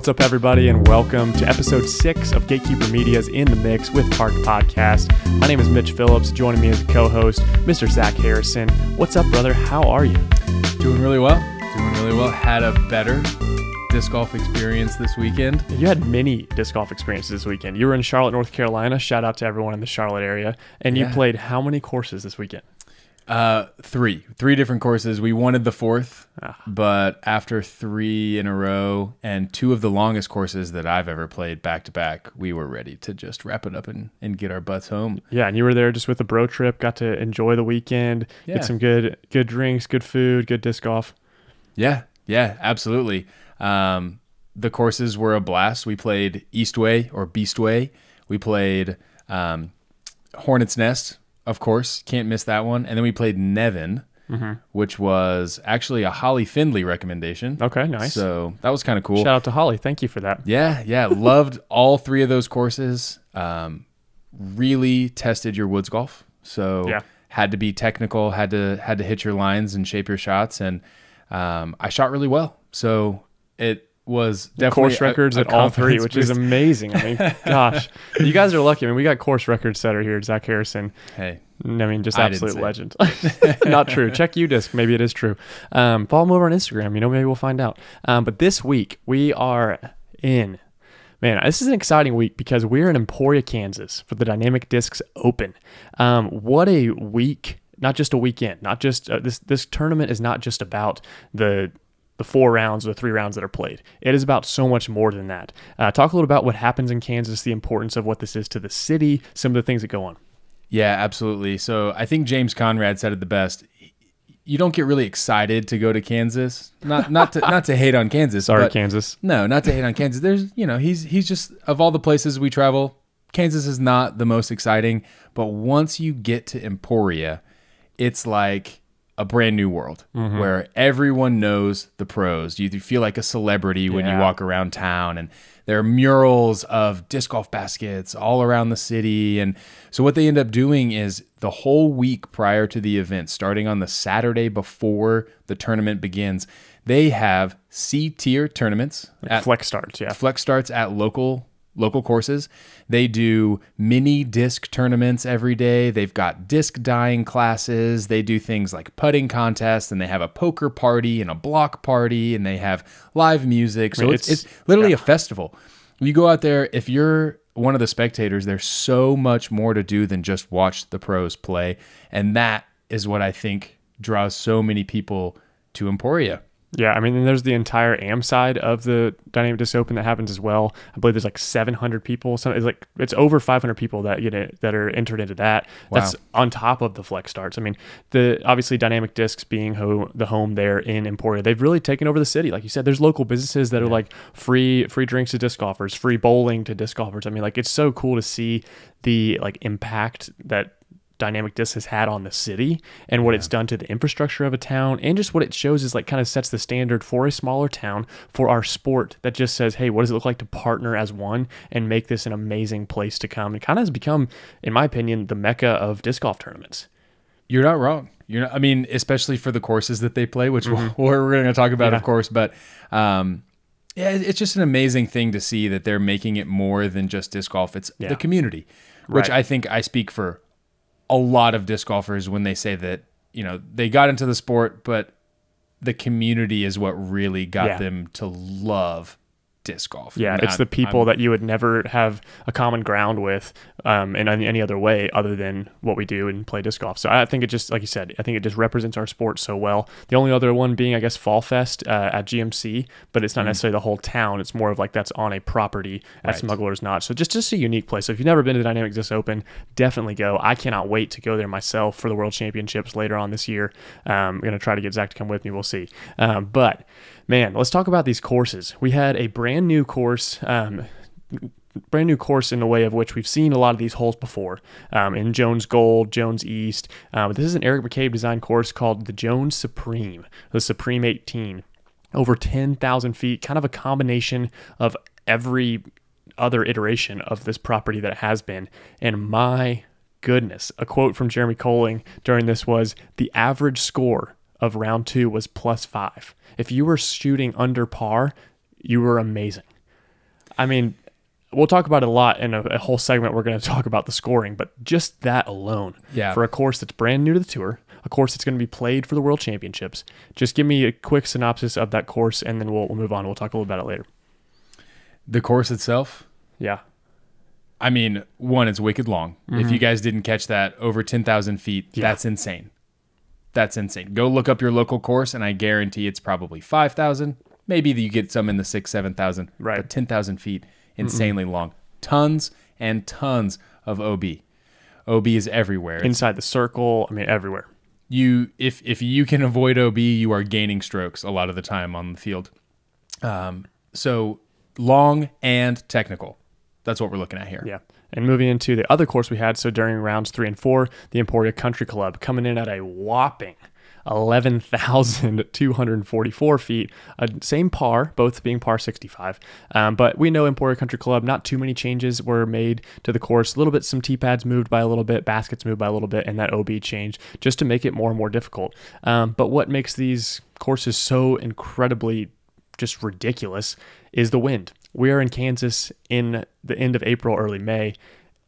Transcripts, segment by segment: What's up, everybody, and welcome to episode 6 of Gatekeeper Media's In the Mix with Park Podcast. My name is Mitch Phillips. Joining me as a co-host, Mr. Zach Harrison. What's up, brother? How are you? Doing really well. Had a better disc golf experience this weekend. You had many disc golf experiences this weekend. You were in Charlotte, North Carolina. Shout out to everyone in the Charlotte area. And you played how many courses this weekend? Three different courses. We wanted the fourth, but after three in a row and two of the longest courses that I've ever played back to back, we were ready to just wrap it up and get our butts home. Yeah. And you were there just with a bro trip, got to enjoy the weekend, get some good drinks, good food, good disc golf. Yeah. Yeah, absolutely. The courses were a blast. We played Eastway or Beastway. We played, Hornet's Nest. Of course, can't miss that one. And then we played Nevin, which was actually a Holly Findlay recommendation. Okay, nice. So that was kind of cool. Shout out to Holly. Thank you for that. Yeah, yeah. Loved all three of those courses. Really tested your woods golf. So had to be technical, had to hit your lines and shape your shots. And I shot really well. So it was definitely course records at all three, which is amazing. I mean, gosh, you guys are lucky. I mean, we got course record setter here, Zach Harrison. Hey, I mean, just absolute legend. Not true. Check UDisc. Maybe it is true. Follow him over on Instagram. You know, maybe we'll find out. But this week we are in. Man, this is an exciting week because we're in Emporia, Kansas for the Dynamic Discs Open. What a week! Not just a weekend. Not just this tournament is not just about the 4 rounds or the 3 rounds that are played. It is about so much more than that. Talk a little about what happens in Kansas, the importance of what this is to the city, some of the things that go on. Yeah, absolutely. So I think James Conrad said it the best. You don't get really excited to go to Kansas. Not to hate on Kansas. Sorry, Kansas. No, not to hate on Kansas. There's, you know, he's just, of all the places we travel, Kansas is not the most exciting. But once you get to Emporia, it's like a brand new world where everyone knows the pros. You feel like a celebrity when you walk around town, and there are murals of disc golf baskets all around the city. And so what they end up doing is the whole week prior to the event, starting on the Saturday before the tournament begins, they have C-tier tournaments. Like flex starts, Flex starts at local courses. They do mini disc tournaments every day. They've got disc dyeing classes. They do things like putting contests, and they have a poker party and a block party, and they have live music. So it's literally a festival. You go out there, if you're one of the spectators, there's so much more to do than just watch the pros play. And that is what I think draws so many people to Emporia. Yeah, I mean, and there's the entire AM side of the Dynamic Disc Open that happens as well. I believe there's like 700 people. So it's like it's over 500 people that that are entered into that. Wow. That's on top of the flex starts. I mean, the obviously Dynamic Discs being the home there in Emporia, they've really taken over the city. Like you said, there's local businesses that are like free drinks to disc golfers, free bowling to disc golfers. I mean, like it's so cool to see the like impact that Dynamic Disc has had on the city and what it's done to the infrastructure of a town, and just what it shows is like kind of sets the standard for a smaller town for our sport that just says, hey, what does it look like to partner as one and make this an amazing place to come? It kind of has become, in my opinion, the mecca of disc golf tournaments. You're not wrong. You're not, I mean, especially for the courses that they play, which we're going to talk about, of course, but yeah, it's just an amazing thing to see that they're making it more than just disc golf. It's the community, which I think I speak for a lot of disc golfers when they say that, you know, they got into the sport, but the community is what really got them to love disc golf. Yeah, it's the people that you would never have a common ground with in any other way other than what we do and play disc golf. So I think it just, like you said, I think it just represents our sport so well. The only other one being, I guess, Fall Fest at GMC, but it's not necessarily the whole town. It's more of like that's on a property at Smuggler's Notch. So just a unique place. So if you've never been to the Dynamic Disc Open, definitely go. I cannot wait to go there myself for the World Championships later on this year. I'm going to try to get Zach to come with me. We'll see. But man, let's talk about these courses. We had a brand new course in the way of which we've seen a lot of these holes before in Jones Gold, Jones East. But this is an Eric McCabe designed course called the Jones Supreme, the Supreme 18, over 10,000 feet, kind of a combination of every other iteration of this property that it has been. And my goodness, a quote from Jeremy Colling during this was, the average score of round 2 was +5. If you were shooting under par, you were amazing. I mean, we'll talk about it a lot in a whole segment. We're going to talk about the scoring, but just that alone, for a course that's brand new to the tour, a course that's going to be played for the World Championships. Just give me a quick synopsis of that course, and then we'll move on. We'll talk a little about it later. The course itself? Yeah. I mean, one, it's wicked long. Mm-hmm. If you guys didn't catch that, over 10,000 feet, that's insane. That's insane. Go look up your local course, and I guarantee it's probably 5,000. Maybe you get some in the 6,000, 7,000. Right. But 10,000 feet, insanely long. Tons and tons of OB. OB is everywhere. Inside the circle, I mean, everywhere. If you can avoid OB, you are gaining strokes a lot of the time on the field. So long and technical. That's what we're looking at here. Yeah. And moving into the other course we had, so during rounds 3 and 4, the Emporia Country Club coming in at a whopping 11,244 feet. Same par, both being par 65. But we know Emporia Country Club, not too many changes were made to the course. A little bit, some tee pads moved by a little bit, baskets moved by a little bit, and that OB changed just to make it more and more difficult. But what makes these courses so incredibly just ridiculous is the wind. We are in Kansas in the end of April, early May.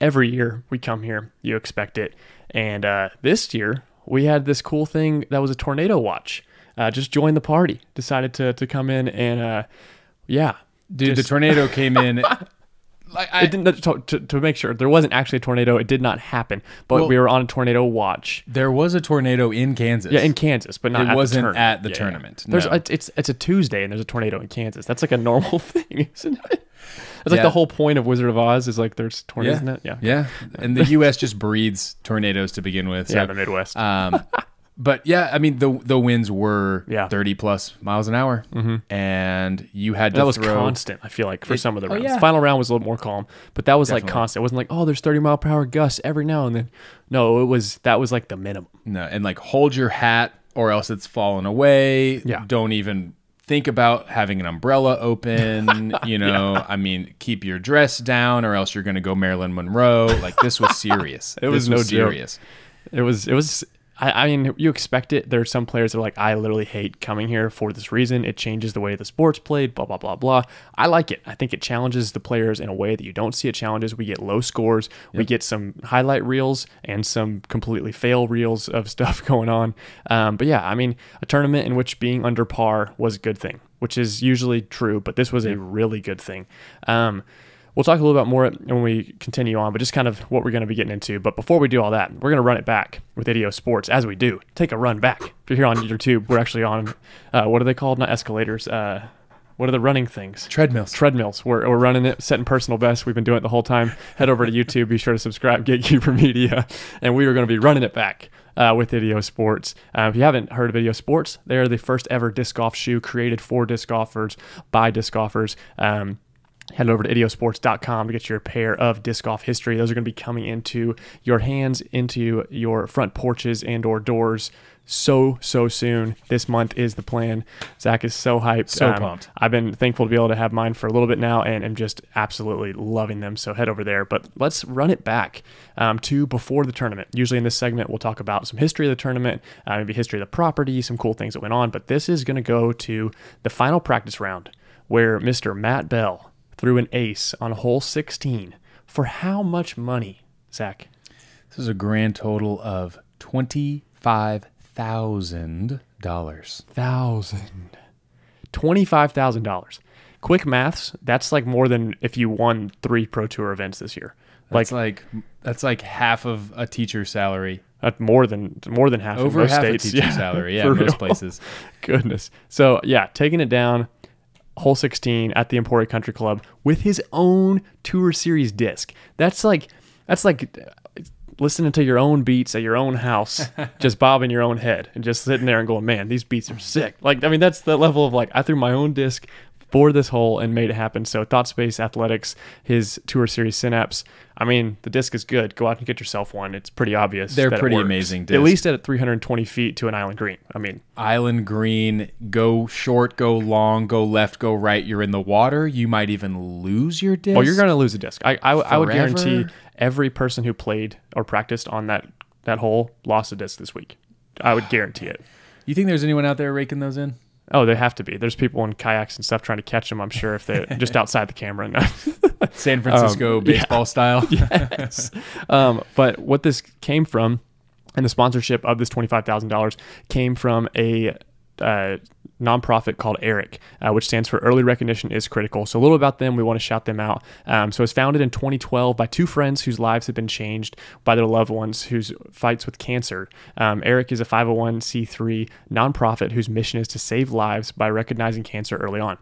Every year we come here, you expect it. And this year, we had this cool thing that was a tornado watch. Just joined the party. Decided to come in and, Dude, the tornado came in. It didn't, to make sure, there wasn't actually a tornado. It did not happen, but we were on a tornado watch. There was a tornado in Kansas. Yeah, in Kansas, but not at the tournament. Yeah. No. It's a Tuesday, and there's a tornado in Kansas. That's like a normal thing, isn't it? It's like the whole point of Wizard of Oz is like there's tornadoes in it. Yeah. Yeah. And the U.S. just breeds tornadoes to begin with. So, yeah, the Midwest. But yeah, I mean, the winds were 30 plus miles an hour, and you had to that was constant, I feel like, for some of the rounds. The final round was a little more calm, but that was like constant. It wasn't like, oh, there's 30-mile-per-hour gusts every now and then. No, that was like the minimum. No, and like hold your hat or else it's falling away. Yeah. Don't even think about having an umbrella open, you know. I mean, keep your dress down or else you're going to go Marilyn Monroe. Like, this was serious. Serious. It was I mean, you expect it. There are some players that are like, I literally hate coming here for this reason. It changes the way the sport's played, blah, blah, blah, blah. I like it. I think it challenges the players in a way that you don't see it challenges. We get low scores. Yep. We get some highlight reels and some completely fail reels of stuff going on. But yeah, I mean, a tournament in which being under par was a good thing, which is usually true, but this was a really good thing. We'll talk a little bit more when we continue on, but just kind of what we're going to be getting into. But before we do all that, we're going to run it back with IDO Sports, as we do. Take a run back. If you're here on YouTube, we're actually on, what are they called? Not escalators. What are the running things? Treadmills. Treadmills. We're running it, setting personal best. We've been doing it the whole time. Head over to YouTube. Be sure to subscribe, Gatekeeper Media. And we are going to be running it back with IDO Sports. If you haven't heard of IDO Sports, they are the first ever disc golf shoe created for disc golfers, by disc golfers. Head over to idiosports.com to get your pair of disc golf history. Those are going to be coming into your hands, into your front porches and or doors so soon. This month is the plan. Zach is so hyped. So pumped. I've been thankful to be able to have mine for a little bit now, and I'm just absolutely loving them. So head over there. But let's run it back to before the tournament. Usually in this segment, we'll talk about some history of the tournament, maybe history of the property, some cool things that went on. But this is going to go to the final practice round where Mr. Matt Bell threw an ace on hole 16 for how much money, Zach? This is a grand total of $25,000. $25,000. Quick maths, that's like more than if you won 3 Pro Tour events this year. That's like half of a teacher's salary. More than half over in most half states. A teacher's salary, yeah, most places. Goodness. So yeah, taking it down. Hole 16 at the Emporia Country Club with his own Tour Series disc. That's like listening to your own beats at your own house, just bobbing your own head and just sitting there and going, man, these beats are sick. Like, I mean, that's the level of like, I threw my own disc for this hole and made it happen. So ThoughtSpace Athletics, his Tour Series Synapse. I mean, the disc is good. Go out and get yourself one. It's pretty obvious. They're pretty amazing discs. At least at 320 feet to an island green. I mean, island green, go short, go long, go left, go right. You're in the water. You might even lose your disc. Oh, you're going to lose a disc. I would guarantee every person who played or practiced on that hole lost a disc this week. I would guarantee it. You think there's anyone out there raking those in? Oh, they have to be. There's people in kayaks and stuff trying to catch them, I'm sure, if they're just outside the camera. No. San Francisco baseball style. Yes. But what this came from, and the sponsorship of this $25,000 came from a nonprofit called ERIC, which stands for Early Recognition is Critical. So a little about them, we want to shout them out. So it was founded in 2012 by two friends whose lives have been changed by their loved ones whose fights with cancer. ERIC is a 501c3 nonprofit whose mission is to save lives by recognizing cancer early on.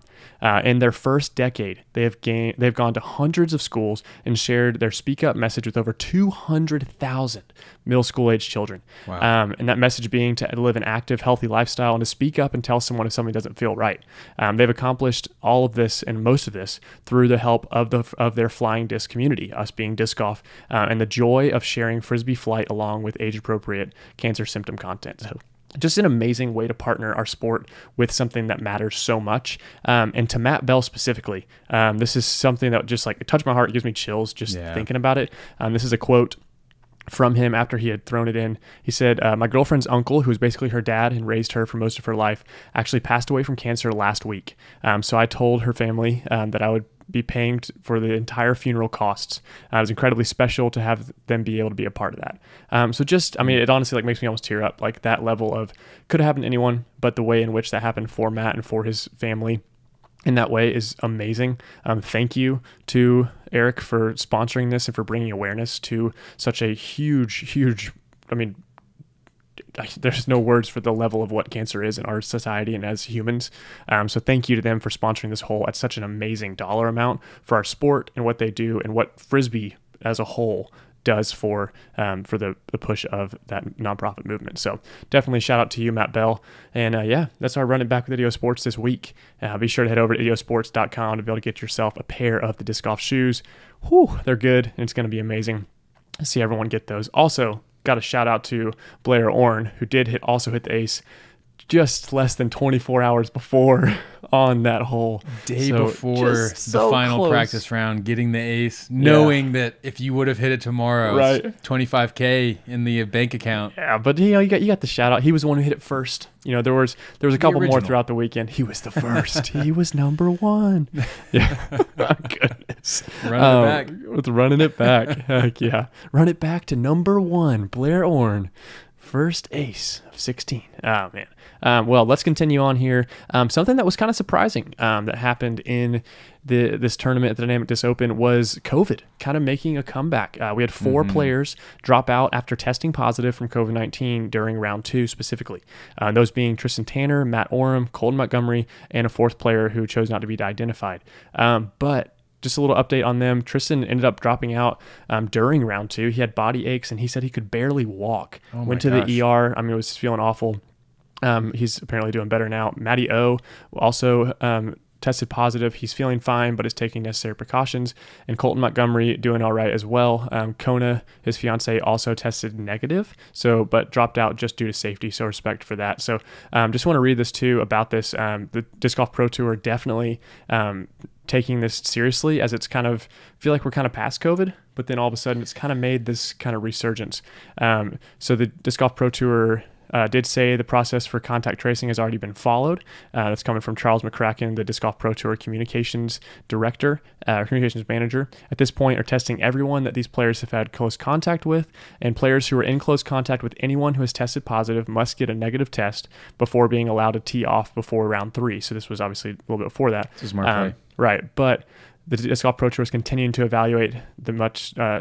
In their first decade, they've gone to hundreds of schools and shared their Speak Up message with over 200,000 middle school age children. Wow. And that message being to live an active, healthy lifestyle and to speak up and tell someone if something doesn't feel right. They've accomplished all of this and most of this through the help of their flying disc community, us being disc golf, and the joy of sharing Frisbee flight along with age-appropriate cancer symptom content. So just an amazing way to partner our sport with something that matters so much. And to Matt Bell specifically, this is something that just like it touched my heart, it gives me chills just thinking about it. This is a quote from him after he had thrown it in. He said, my girlfriend's uncle, who was basically her dad and raised her for most of her life, actually passed away from cancer last week. So I told her family that I would be paying for the entire funeral costs. It was incredibly special to have them be able to be a part of that. So just, I mean, it honestly like makes me almost tear up, like that level of could have happened to anyone, but the way in which that happened for Matt and for his family in that way is amazing. Thank you to ERIC for sponsoring this and for bringing awareness to such a huge, huge, I mean, there's no words for the level of what cancer is in our society and as humans. So thank you to them for sponsoring this whole at such an amazing dollar amount for our sport and what they do and what Frisbee as a whole does for the push of that nonprofit movement. So definitely shout out to you, Matt Bell. And yeah, that's our Run It Back with IDO Sports this week. Be sure to head over to idiosports.com to be able to get yourself a pair of the disc golf shoes. Whew, they're good, and it's going to be amazing to see everyone get those. Also, got a shout out to Blair Orne, who did also hit the ace just less than 24 hours before on that hole. Day before the final practice round, getting the ace, knowing that if you would have hit it tomorrow, it's 25K in the bank account. Yeah, but you know, you got the shout out. He was the one who hit it first. You know, there was a couple more throughout the weekend. He was the first. He was #1. Yeah. My goodness. Running it back. Heck yeah. Run it back to #1, Blair Orne. First ace of 16. Oh, man. Well, let's continue on here. Something that was kind of surprising that happened in this tournament at the Dynamic Discs Open was COVID kind of making a comeback. We had four players drop out after testing positive from COVID-19 during round 2 specifically. Those being Kristen Tatar, Matt Orem, Colton Montgomery, and a fourth player who chose not to be identified. But just a little update on them. Tristan ended up dropping out during round 2. He had body aches, and he said he could barely walk. Oh, went to the ER. I mean, it was feeling awful. He's apparently doing better now. Matty O also tested positive. He's feeling fine, but is taking necessary precautions. And Colton Montgomery doing all right as well. Kona, his fiance, also tested negative, but dropped out just due to safety. So respect for that. So just want to read this too about this. The Disc Golf Pro Tour definitely taking this seriously, as it's kind of feel like we're kind of past COVID, but then all of a sudden it's kind of made this kind of resurgence. So the Disc Golf Pro Tour did say the process for contact tracing has already been followed. That's coming from Charles McCracken, the Disc Golf Pro Tour communications manager. At this point, are testing everyone that these players have had close contact with, and players who are in close contact with anyone who has tested positive must get a negative test before being allowed to tee off before round 3. So this was obviously a little bit before that. This is smart play. Right, but the Disc Golf Pro Tour is continuing to evaluate the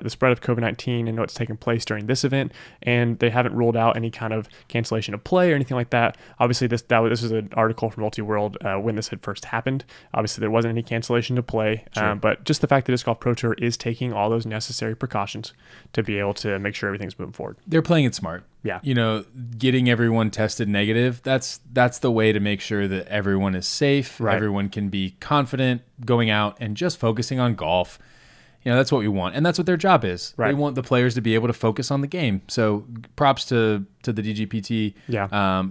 spread of COVID-19 and what's taken place during this event, and they haven't ruled out any kind of cancellation of play or anything like that. Obviously, this is an article from Multiworld when this had first happened. Obviously, there wasn't any cancellation to play, but just the fact that Disc Golf Pro Tour is taking all those necessary precautions to be able to make sure everything's moving forward. They're playing it smart. Yeah. You know, getting everyone tested negative, that's the way to make sure that everyone is safe, everyone can be confident going out and just focusing on golf. You know, that's what we want. And that's what their job is. Right. They want the players to be able to focus on the game. So props to the DGPT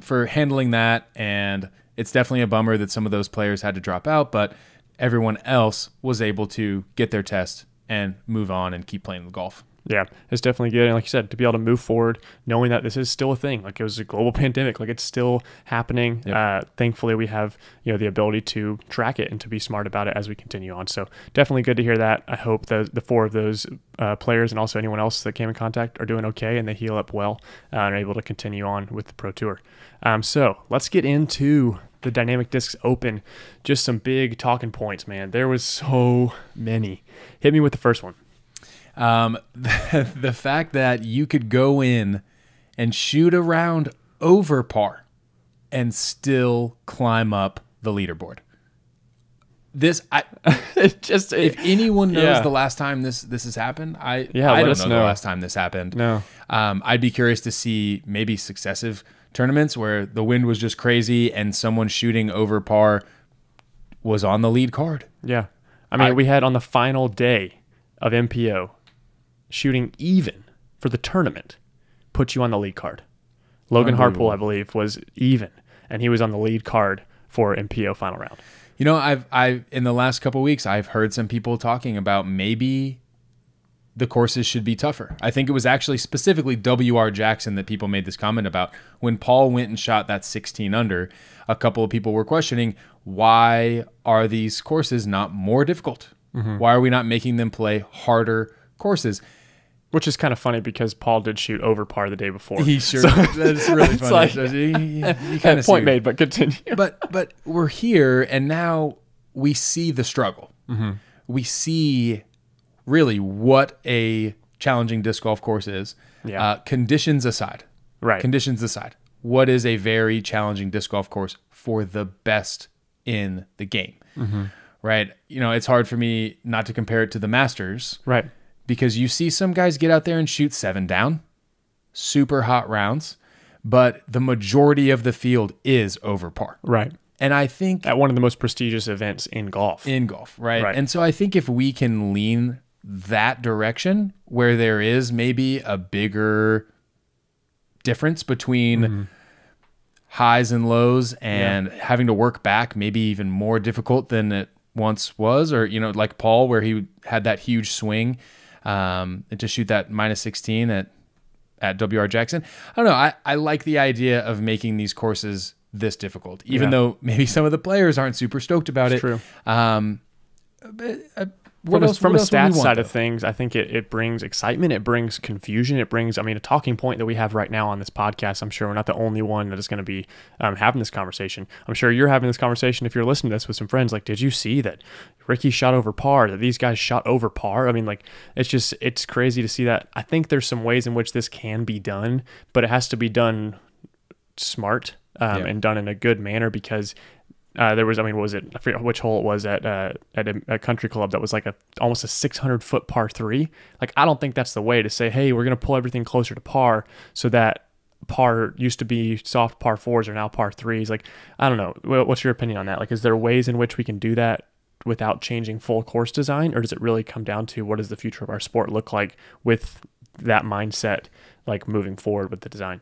for handling that. And it's definitely a bummer that some of those players had to drop out, but everyone else was able to get their test and move on and keep playing the golf. Yeah, it's definitely good. And like you said, to be able to move forward, knowing that this is still a thing, like it was a global pandemic, like it's still happening. Yep. Thankfully we have, the ability to track it and to be smart about it as we continue on. So definitely good to hear that. I hope the four of those players and also anyone else that came in contact are doing okay and they heal up well and are able to continue on with the Pro Tour. So let's get into the Dynamic Discs Open. Just some big talking points, man. There was so many. Hit me with the first one. The fact that you could go in and shoot a round over par and still climb up the leaderboard. This, if anyone knows the last time this has happened, I don't know the last time this happened. No, I'd be curious to see maybe successive tournaments where the wind was just crazy and someone shooting over par was on the lead card. Yeah, I mean, we had on the final day of MPO, shooting even for the tournament put you on the lead card. Logan Harpool, I believe, was even, and he was on the lead card for MPO final round. You know, I've in the last couple of weeks, I've heard some people talking about maybe the courses should be tougher. I think it was actually specifically W.R. Jackson that people made this comment about. When Paul went and shot that 16 under, a couple of people were questioning, why are these courses not more difficult? Mm-hmm. Why are we not making them play harder courses? Which is kind of funny because Paul did shoot over par the day before. He sure did. That's really funny. Like, so you kind of point made, but continue. But we're here, and now we see the struggle. Mm-hmm. We see really what a challenging disc golf course is. Yeah. Conditions aside. Right. Conditions aside. What is a very challenging disc golf course for the best in the game? Mm-hmm. Right. You know, it's hard for me not to compare it to the Masters. Right. Because you see some guys get out there and shoot 7 down, super hot rounds, but the majority of the field is over par. Right. And I think at one of the most prestigious events in golf. In golf, right. And so I think if we can lean that direction where there is maybe a bigger difference between highs and lows and having to work back, maybe even more difficult than it once was, or like Paul, where he had that huge swing and to shoot that minus 16 at WR Jackson. I don't know, I like the idea of making these courses this difficult, even though maybe some of the players aren't super stoked about it. True. From a stats side of things, I think it brings excitement, it brings confusion, it brings, I mean, a talking point that we have right now on this podcast. I'm sure we're not the only one that is going to be having this conversation. I'm sure you're having this conversation if you're listening to this with some friends. Like, did you see that Ricky shot over par, that these guys shot over par? I mean, like, it's crazy to see that. I think there's some ways in which this can be done, but it has to be done smart and done in a good manner, because there was, I mean, what was it? I forget which hole it was at a country club that was like almost a 600-foot par 3. Like, I don't think that's the way to say, hey, we're going to pull everything closer to par so that par used to be soft par 4s are now par 3s. Like, I don't know. What's your opinion on that? Like, is there ways in which we can do that without changing full course design? Or does it really come down to what does the future of our sport look like with that mindset, like moving forward with the design?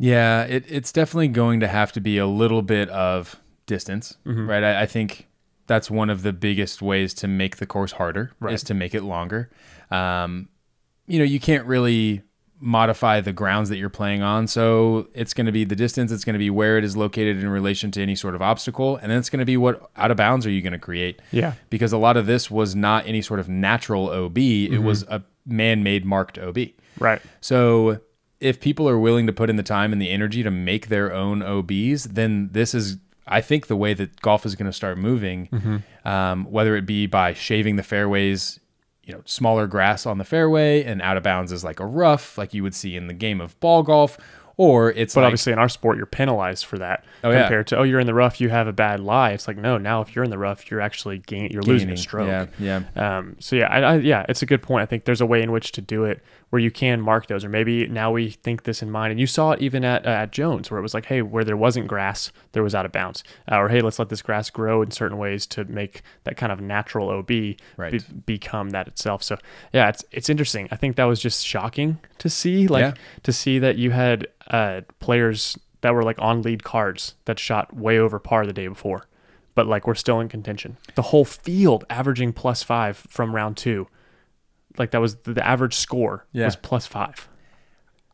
Yeah, it's definitely going to have to be a little bit of distance, right? I think that's one of the biggest ways to make the course harder is to make it longer. You can't really modify the grounds that you're playing on, so it's going to be the distance, it's going to be where it is located in relation to any sort of obstacle, and then it's going to be what out of bounds are you going to create? Yeah, because a lot of this was not any sort of natural OB; it was a man-made marked OB, right? So if people are willing to put in the time and the energy to make their own OBs, then this is, I think, the way that golf is going to start moving, whether it be by shaving the fairways, smaller grass on the fairway and out of bounds is like a rough, like you would see in the game of ball golf, or it's but like, obviously in our sport, you're penalized for that compared to, oh, you're in the rough, you have a bad lie. It's like, no, now if you're in the rough, you're actually gaining, losing a stroke. Yeah, yeah. So yeah, yeah, it's a good point. I think there's a way in which to do it where you can mark those, or maybe now we think this in mind. And you saw it even at Jones, where it was like, hey, where there wasn't grass, there was out of bounds, or hey, let's let this grass grow in certain ways to make that kind of natural OB become that itself. So yeah, it's interesting. I think that was just shocking to see, to see that you had players that were like on lead cards that shot way over par the day before, but like we're still in contention. The whole field averaging plus 5 from round 2. Like that was the average score was +5.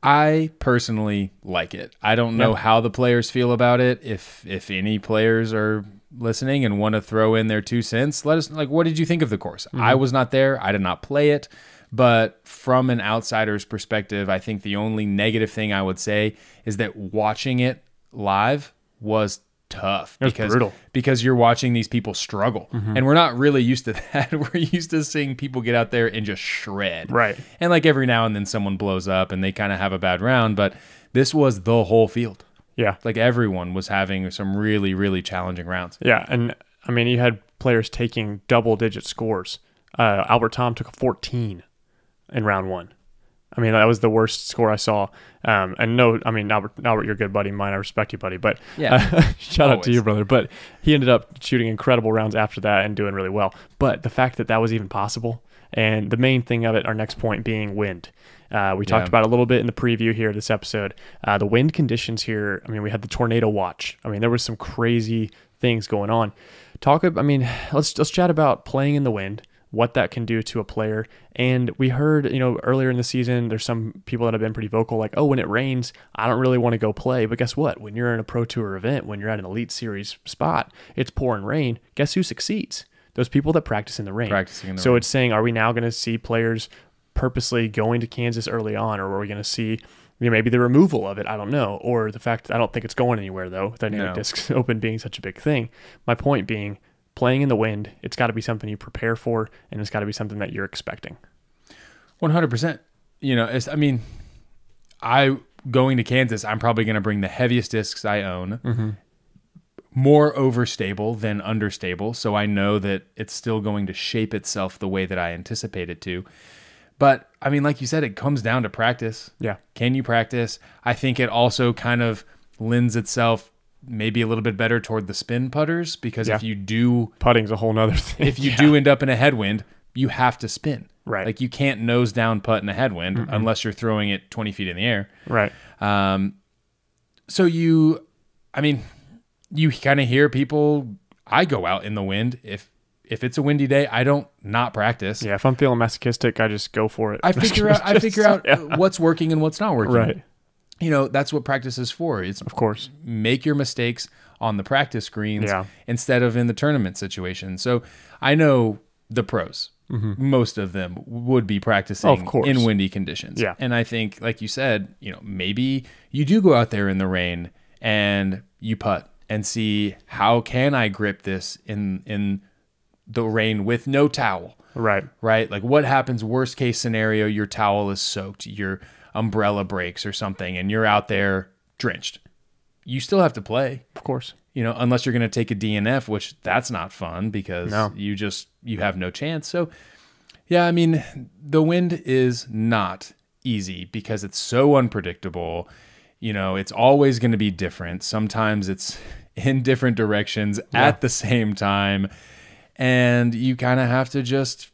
I personally like it. I don't know how the players feel about it. If any players are listening and want to throw in their 2 cents, let us know, like, what did you think of the course? Mm-hmm. I was not there. I did not play it. But from an outsider's perspective, I think the only negative thing I would say is that watching it live was tough. It was brutal. Because you're watching these people struggle. Mm-hmm. And we're not really used to that. We're used to seeing people get out there and just shred. Right. And like every now and then someone blows up and they kind of have a bad round. But this was the whole field. Yeah. Like everyone was having some really, really challenging rounds. Yeah. And I mean, you had players taking double-digit scores. Albert Tom took a 14 in round one. I mean, that was the worst score I saw. And no, I mean, Albert, you're a good buddy of mine. I respect you, buddy. But shout out to you, brother. But he ended up shooting incredible rounds after that and doing really well. But the fact that that was even possible, and the main thing of it, our next point being wind. We talked about it a little bit in the preview here of this episode. The wind conditions here, I mean, we had the tornado watch. I mean, there was some crazy things going on. Let's chat about playing in the wind, what that can do to a player. And we heard, you know, earlier in the season, there's some people that have been pretty vocal, like, oh, when it rains, I don't really want to go play. But guess what? When you're in a pro tour event, when you're at an elite series spot, it's pouring rain. Guess who succeeds? Those people that practice in the rain. So it's saying, are we now going to see players purposely going to Kansas early on, or are we going to see, you know, maybe the removal of it? I don't know. Or the fact that I don't think it's going anywhere, though, Dynamic Discs Open being such a big thing. My point being, playing in the wind, it's got to be something you prepare for, and it's got to be something that you're expecting. 100%. You know, it's, I mean, going to Kansas, I'm probably going to bring the heaviest discs I own, more overstable than understable, so I know that it's still going to shape itself the way that I anticipate it to. But, I mean, like you said, it comes down to practice. Yeah. Can you practice? I think it also kind of lends itself maybe a little bit better toward the spin putters, because if you do, putting's a whole nother thing. If you do end up in a headwind, you have to spin. Right. Like you can't nose down putt in a headwind unless you're throwing it 20 feet in the air. Right. So you kind of hear people, I go out in the wind. If it's a windy day, I don't not practice. Yeah. If I'm feeling masochistic, I just go for it. I figure out what's working and what's not working. Right. You know, that's what practice is for. It's, of course, make your mistakes on the practice greens instead of in the tournament situation. So I know the pros, most of them would be practicing in windy conditions. Yeah. And I think, like you said, you know, maybe you do go out there in the rain and you putt and see, how can I grip this in the rain with no towel? Right. Right. Like, what happens worst case scenario? Your towel is soaked. Your umbrella breaks or something, and you're out there drenched. You still have to play, of course, you know, unless you're going to take a DNF, which that's not fun, because you have no chance. So yeah, I mean, the wind is not easy because it's so unpredictable. You know, it's always going to be different. Sometimes it's in different directions at the same time, and you kind of have to just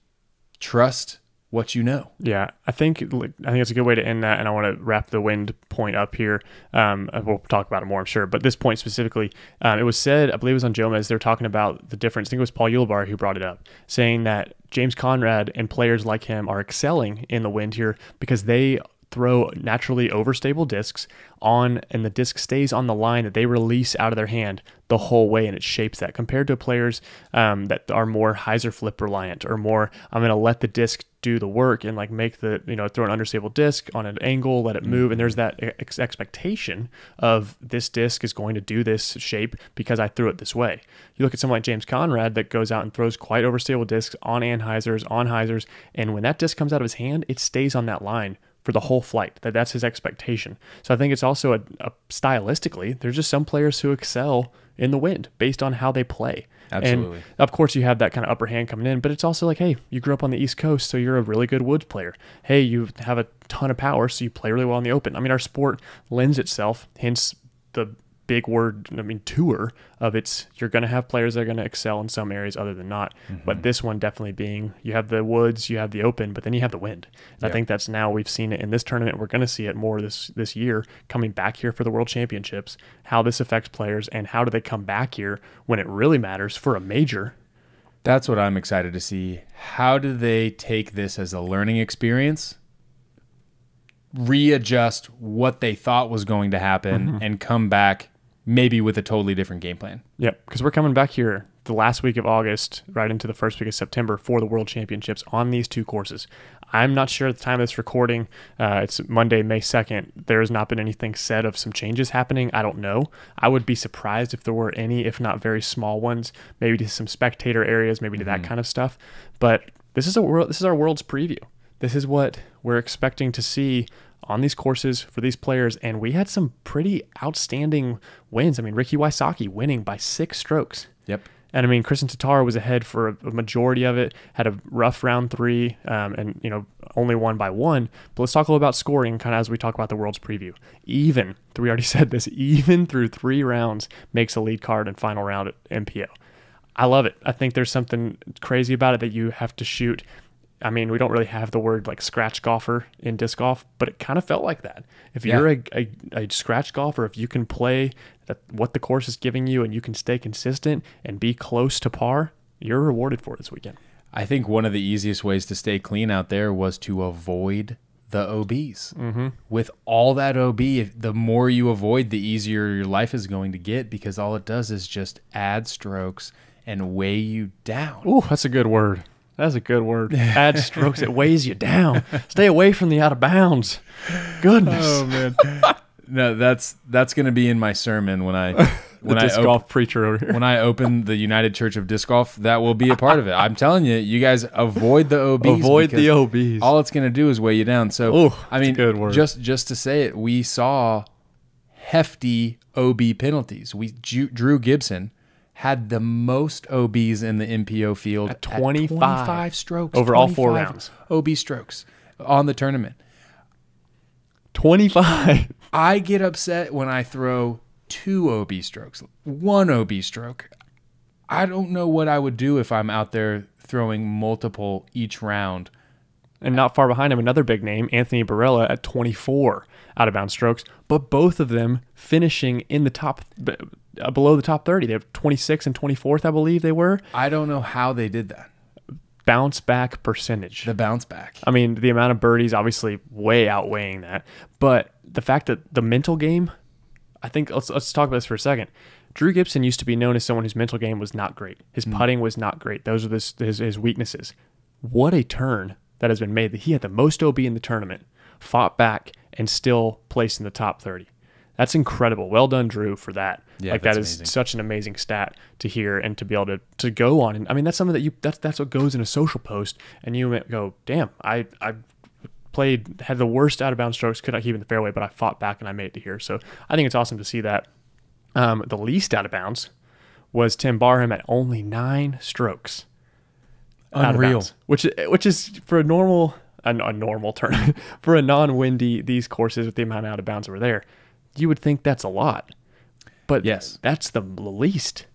trust what you know. Yeah, I think it's a good way to end that, and I want to wrap the wind point up here. We'll talk about it more, I'm sure, but this point specifically, it was said, I believe it was on Jomez, they were talking about the difference. I think it was Paul Ulibar who brought it up, saying that James Conrad and players like him are excelling in the wind here because they throw naturally overstable discs on, and the disc stays on the line that they release out of their hand the whole way, and it shapes that, compared to players that are more hyzer flip reliant, or more, I'm going to let the disc do the work and like make the, you know, throw an understable disc on an angle, let it move. And there's that expectation of this disc is going to do this shape because I threw it this way. You look at someone like James Conrad that goes out and throws quite overstable discs on anhyzers, and when that disc comes out of his hand, it stays on that line for the whole flight. That's his expectation. So I think it's also a stylistically, there's just some players who excel in the wind based on how they play. Absolutely. And of course you have that kind of upper hand coming in, but it's also like, hey, you grew up on the East Coast, so you're a really good woods player. Hey, you have a ton of power, so you play really well in the open. I mean, our sport lends itself, hence the big word, I mean, tour of it's, you're going to have players that are going to excel in some areas other than not. But this one definitely being, you have the woods, you have the open, but then you have the wind. And I think that's, now we've seen it in this tournament. We're going to see it more this year, coming back here for the World Championships, how this affects players and how do they come back here when it really matters for a major. That's what I'm excited to see. How do they take this as a learning experience, readjust what they thought was going to happen, and come back maybe with a totally different game plan? Yep, because we're coming back here the last week of August right into the first week of September for the World Championships on these two courses. I'm not sure at the time of this recording, it's Monday, May 2nd, there has not been anything said of some changes happening. I don't know. I would be surprised if there were any, if not very small ones, maybe to some spectator areas, maybe to that kind of stuff. But this is a world. This is our world's preview. This is what we're expecting to see on these courses for these players, and we had some pretty outstanding wins. I mean, Ricky Wysocki winning by 6 strokes. Yep. And I mean, Kristen Tatar was ahead for a majority of it, had a rough round three, and you know, only won by 1. But let's talk a little about scoring kind of as we talk about the world's preview. Even, we already said this, even through 3 rounds makes a lead card and final round at MPO. I love it. I think there's something crazy about it that you have to shoot. I mean, we don't really have the word like scratch golfer in disc golf, but it kind of felt like that. If you're a scratch golfer, if you can play what the course is giving you and you can stay consistent and be close to par, you're rewarded for it this weekend. I think one of the easiest ways to stay clean out there was to avoid the OBs. With all that OB, the more you avoid, the easier your life is going to get, because all it does is just add strokes and weigh you down. Ooh, that's a good word. That's a good word. Add strokes. It weighs you down. Stay away from the out of bounds. Goodness. Oh man. No, that's going to be in my sermon when I when the disc golf preacher over here. When I open the United Church of Disc Golf, that will be a part of it. I'm telling you, you guys avoid the OBs. Avoid the OBs. All it's going to do is weigh you down. So, ooh, I mean, good word. Just to say it, we saw hefty OB penalties. We Drew Gibson had the most OBs in the MPO field at 25 strokes over all 4 rounds. OB strokes on the tournament. 25. I get upset when I throw 2 OB strokes, 1 OB stroke. I don't know what I would do if I'm out there throwing multiple each round. And not far behind him, another big name, Anthony Barella, at 24 out-of-bounds strokes, but both of them finishing in the top, below the top 30. They have 26th and 24th, I believe they were. I don't know how they did that. Bounce back percentage. The bounce back. I mean, the amount of birdies obviously way outweighing that, but the fact that the mental game, I think let's talk about this for a second. Drew Gibson used to be known as someone whose mental game was not great. His putting was not great. Those are his weaknesses. What a turn that has been made, that he had the most OB in the tournament, fought back, and still placed in the top 30. That's incredible. Well done, Drew, for that. Yeah, like that is amazing. Such an amazing stat to hear and to be able to go on. And I mean, that's something that that's what goes in a social post, and you go, damn, I played, had the worst out of bounds strokes, could not keep in the fairway, but I fought back and I made it to here. So I think it's awesome to see that. The least out of bounds was Tim Barham at only 9 strokes. Unreal. Which is for a normal tournament, for a non-windy, these courses with the amount of out of bounds over there, you would think that's a lot, but yes, that's the least.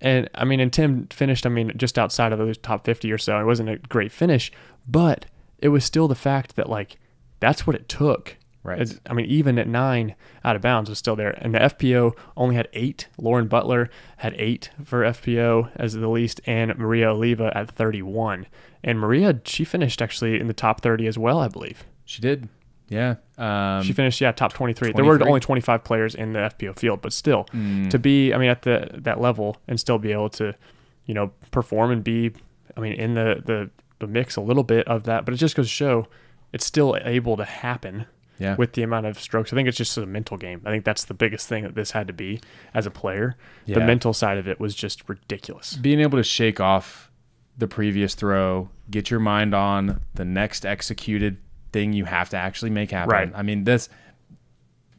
And I mean, and Tim finished, I mean, just outside of those top 50 or so. It wasn't a great finish, but it was still the fact that like, that's what it took. Right. It's, I mean, even at 9 out of bounds was still there. And the FPO only had 8. Lauren Butler had 8 for FPO as the least, and Maria Oliva at 31. And Maria, she finished actually in the top 30 as well, I believe. She did. Yeah. She finished, yeah, top 23. There were only 25 players in the FPO field, but still to be, I mean, at that level and still be able to, you know, perform and be, I mean, in the mix a little bit of that, but it just goes to show it's still able to happen. Yeah. With the amount of strokes. I think it's just a mental game. I think that's the biggest thing that this had to be as a player. Yeah. The mental side of it was just ridiculous. Being able to shake off the previous throw, get your mind on the next executed thing you have to actually make happen. Right. I mean, that's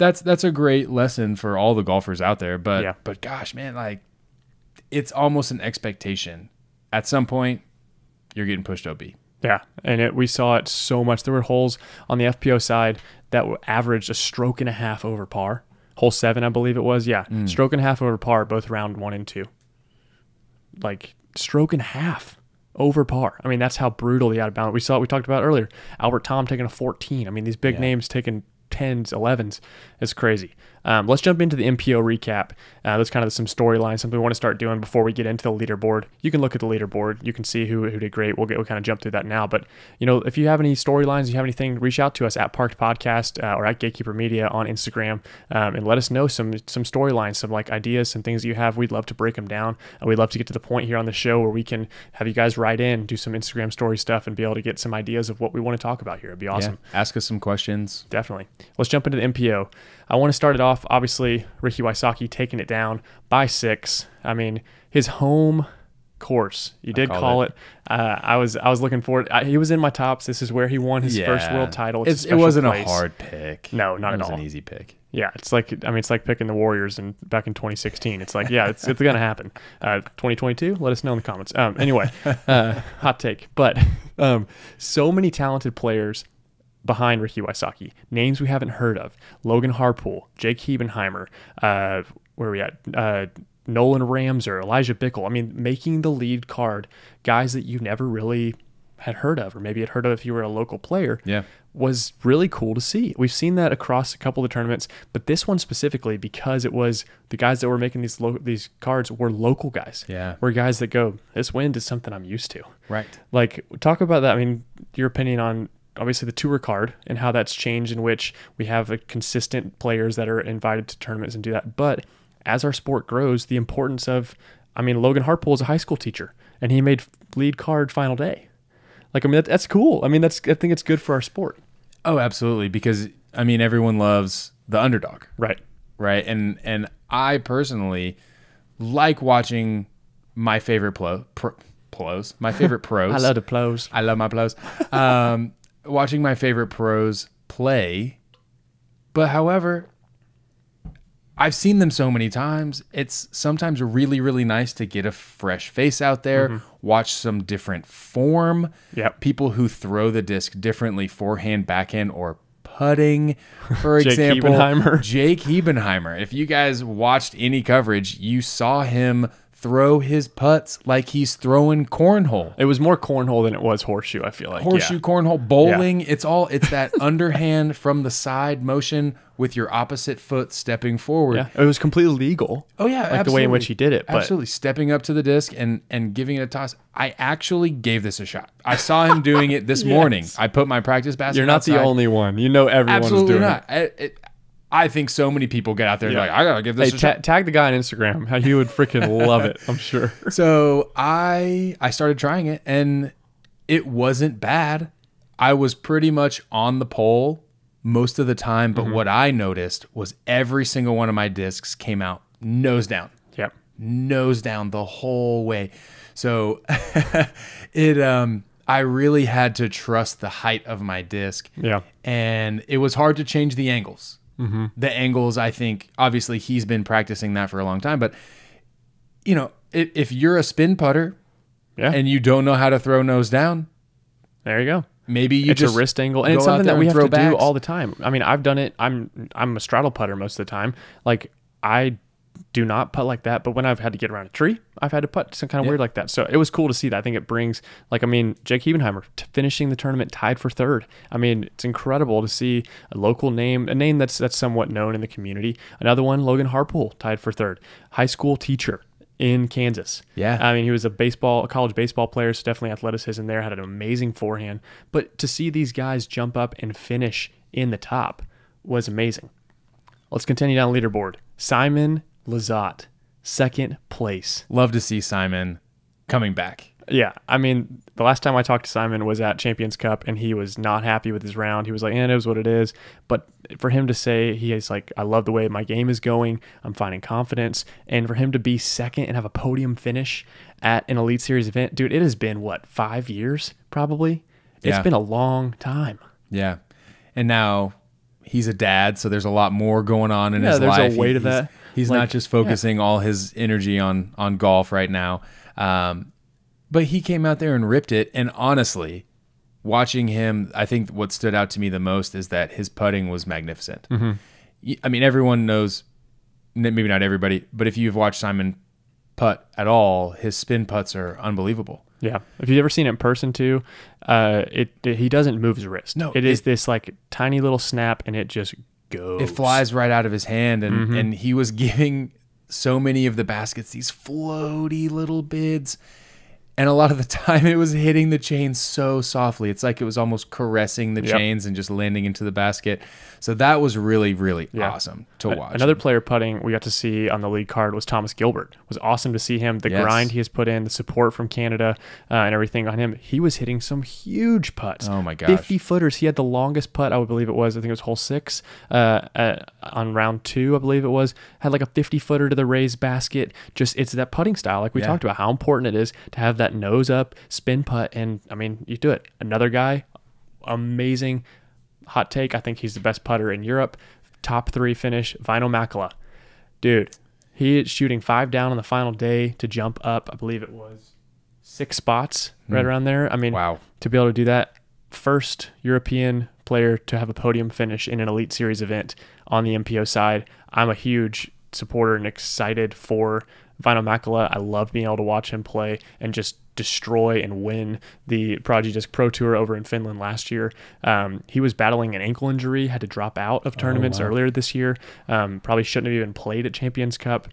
a great lesson for all the golfers out there. But yeah. But gosh, man, like it's almost an expectation. At some point, you're getting pushed OB. Yeah, and we saw it so much. There were holes on the FPO side that averaged a stroke and a half over par. Hole 7, I believe it was. Yeah, stroke and a half over par, both round 1 and 2. Like, stroke and a half over par. I mean, that's how brutal the out of bounds. We saw it, we talked about it earlier. Albert Tom taking a 14. I mean, these big names taking 10s, 11s. It's crazy. Let's jump into the MPO recap. That's kind of some storylines, something we want to start doing before we get into the leaderboard. You can look at the leaderboard. You can see who did great. We'll kind of jump through that now. But, you know, if you have any storylines, you have anything, reach out to us at Parked Podcast or at Gatekeeper Media on Instagram and let us know some storylines, some like ideas, some things that you have. We'd love to break them down. We'd love to get to the point here on the show where we can have you guys write in, do some Instagram story stuff, and be able to get some ideas of what we want to talk about here. It'd be awesome. Yeah. Ask us some questions. Definitely. Let's jump into the MPO. I want to start it off, obviously, Ricky Wysocki taking it down by 6. I mean, his home course. You did call it. I was looking for it. He was in my tops. This is where he won his first world title. It wasn't a hard pick. No, not at all. It was an easy pick. Yeah, it's like, I mean, it's like picking the Warriors and back in 2016. It's like, yeah, it's gonna happen. 2022, let us know in the comments. Anyway, hot take, but so many talented players behind Ricky Wysocki, names we haven't heard of: Logan Harpool, Jake Hebenheimer, where are we at? Nolan Ramser, Elijah Bickle. I mean, making the lead card, guys that you never really had heard of, or maybe had heard of if you were a local player, was really cool to see. We've seen that across a couple of tournaments, but this one specifically, because it was the guys that were making these cards were local guys. Yeah, were guys that go, this wind is something I'm used to. Right. Like, talk about that. I mean, your opinion on obviously the tour card and how that's changed, in which we have consistent players that are invited to tournaments and do that. But as our sport grows, the importance of, I mean, Logan Harpool is a high school teacher and he made lead card final day. Like, I mean, that's cool. I mean, I think it's good for our sport. Oh, absolutely. Because, I mean, everyone loves the underdog. Right. Right. And I personally like watching my favorite pros. I love the pros. I love my pros. Watching my favorite pros play. But however, I've seen them so many times. It's sometimes really, really nice to get a fresh face out there, watch some different form. Yeah, people who throw the disc differently, forehand, backhand, or putting. For example, Jake Hebenheimer. If you guys watched any coverage, you saw him throw his putts like he's throwing cornhole. It was more cornhole than it was horseshoe, I feel like. Horseshoe, cornhole, bowling. It's all, it's that underhand from the side motion with your opposite foot stepping forward. Yeah. It was completely legal. Oh yeah, like the way in which he did it. But absolutely, stepping up to the disc and giving it a toss. I actually gave this a shot. I saw him doing it this morning. I put my practice basket. You're not outside. The only one. You know, everyone was doing not. It. I think so many people get out there and like, I gotta give this a shot. Tag the guy on Instagram. How he would freaking love it, I'm sure. So I started trying it and it wasn't bad. I was pretty much on the pole most of the time, but what I noticed was every single one of my discs came out nose down. Yep. Nose down the whole way. So I really had to trust the height of my disc. Yeah. And it was hard to change the angles. The angles, I think, obviously he's been practicing that for a long time, but you know, if you're a spin putter and you don't know how to throw nose down, there you go. Maybe you just a wrist angle, and it's something that we have to do all the time. I mean, I've done it. I'm a straddle putter most of the time. Like, I do not putt like that, but when I've had to get around a tree, I've had to putt some kind of weird like that. So it was cool to see that. I think it brings, like, I mean, Jake Hebenheimer finishing the tournament tied for 3rd. I mean, it's incredible to see a local name, a name that's somewhat known in the community. Another one, Logan Harpool, tied for 3rd. High school teacher in Kansas. Yeah. I mean, he was a college baseball player, so definitely athleticism there, had an amazing forehand. But to see these guys jump up and finish in the top was amazing. Let's continue down the leaderboard. Simon Lizotte, 2nd place. Love to see Simon coming back. Yeah, I mean, the last time I talked to Simon was at Champions Cup, and he was not happy with his round. He was like, it is what it is. But for him to say, he is like, I love the way my game is going. I'm finding confidence. And for him to be 2nd and have a podium finish at an Elite Series event, dude, it has been, what, 5 years probably? Yeah. It's been a long time. Yeah. And now he's a dad, so there's a lot more going on in his life. Yeah, there's a weight of that. He's like, not just focusing all his energy on golf right now. But he came out there and ripped it. And honestly, watching him, I think what stood out to me the most is that his putting was magnificent. I mean, everyone knows, maybe not everybody, but if you've watched Simon putt at all, his spin putts are unbelievable. Yeah. If you've ever seen it in person too, he doesn't move his wrist. No. It is this like tiny little snap, and it just goes. It flies right out of his hand, and, mm-hmm. and he was giving so many of the baskets these floaty little bids. And a lot of the time it was hitting the chains so softly. It's like it was almost caressing the yep. chains and just landing into the basket. So that was really, really yeah. awesome to watch. Another player putting we got to see on the lead card was Thomas Gilbert. It was awesome to see him. The yes. grind he has put in, the support from Canada and everything on him. He was hitting some huge putts. Oh, my gosh. 50-footers. He had the longest putt, I would believe it was. I think it was hole 6 on round 2, I believe it was. Had like a 50-footer to the raised basket. Just it's that putting style. Like we yeah. talked about how important it is to have that nose up, spin putt, and I mean, you do it. Another guy, amazing hot take. I think he's the best putter in Europe. Top 3 finish, Väinö Mäkelä. Dude, he is shooting 5 down on the final day to jump up, I believe it was 6 spots right around there. I mean, wow. to be able to do that, first European player to have a podium finish in an Elite Series event on the MPO side. I'm a huge supporter and excited for Väinö Mäkelä. I love being able to watch him play and just destroy and win the Prodigy Disc Pro Tour over in Finland last year. He was battling an ankle injury, had to drop out of tournaments earlier this year. Probably shouldn't have even played at Champions Cup.